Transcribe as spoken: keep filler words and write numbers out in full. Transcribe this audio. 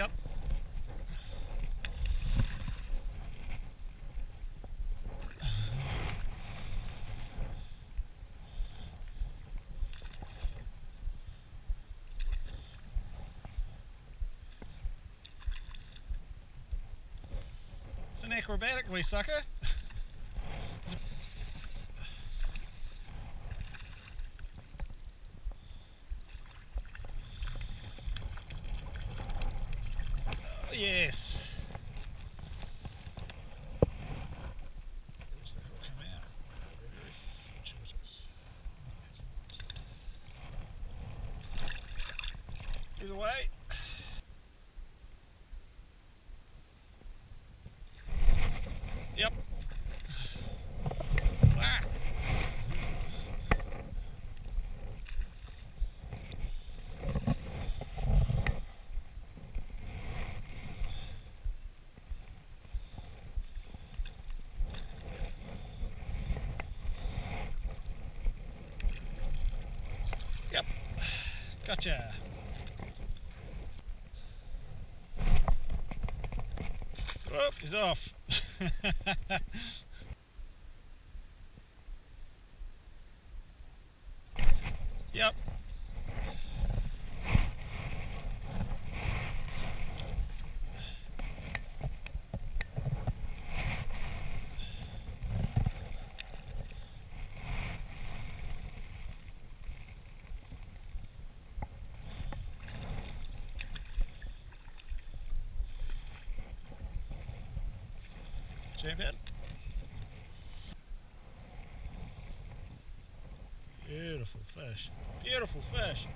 Yep. It's an acrobatic way, sucker. Yes. Either way. Yep. Ah. Yep. Gotcha. Oh, he's off. Yep. Champion. Beautiful fish. Beautiful fish.